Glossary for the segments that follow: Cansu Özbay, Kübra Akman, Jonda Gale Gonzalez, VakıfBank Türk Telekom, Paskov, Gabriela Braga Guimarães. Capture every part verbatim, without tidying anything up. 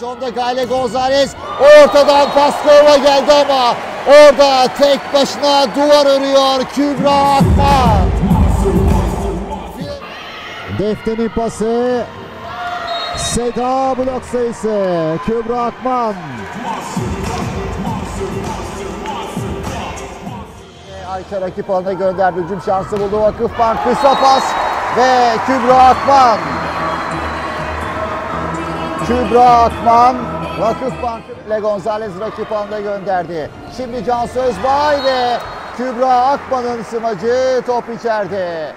Jonda Gale Gonzalez ortadan Paskov'a geldi ama orada tek başına duvar örüyor Kübra Akman. Defte'nin pası, Seda blok sayısı, Kübra Akman. Ayça rakip alana gönderdi, hücum şansı buldu VakıfBank, kısa pas ve Kübra Akman. Kübra Akman, VakıfBank ile Gonzalez rakip alana gönderdi. Şimdi Cansu Özbay ve Kübra Akman'ın sımacı, top içeride.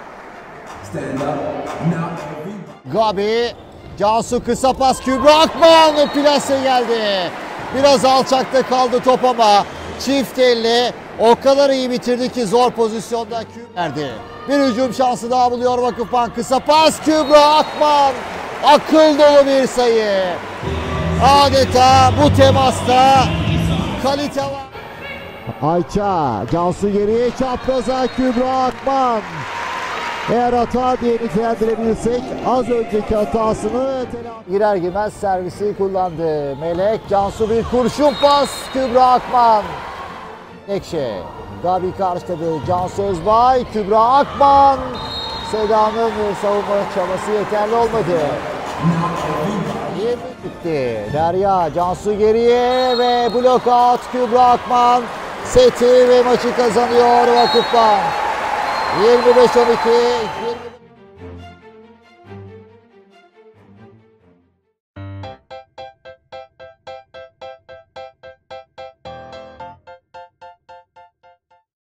Gabi, Cansu kısa pas, Kübra Akman plase geldi. Biraz alçakta kaldı top ama çift elle o kadar iyi bitirdi ki zor pozisyonda Kübra'ydı. Bir hücum şansı daha buluyor VakıfBank, kısa pas, Kübra Akman. Akıl dolu bir sayı. Adeta bu temasta kalite var. Ayça, Cansu geriye, çapraza Kübra Akman. Eğer hata diye nitelendirebilirsek az önceki hatasını telafi. Girer girmez servisi kullandı. Melek, Cansu bir kurşun pas, Kübra Akman. Ekşe, Gabi karşıladı. Cansu Özbay, Kübra Akman. Seda'nın savunma çabası yeterli olmadı. yirmi bitti. Derya, Cansu geriye ve blok out, Kübra Akman. Seti ve maçı kazanıyor VakıfBank. yirmi beş on iki.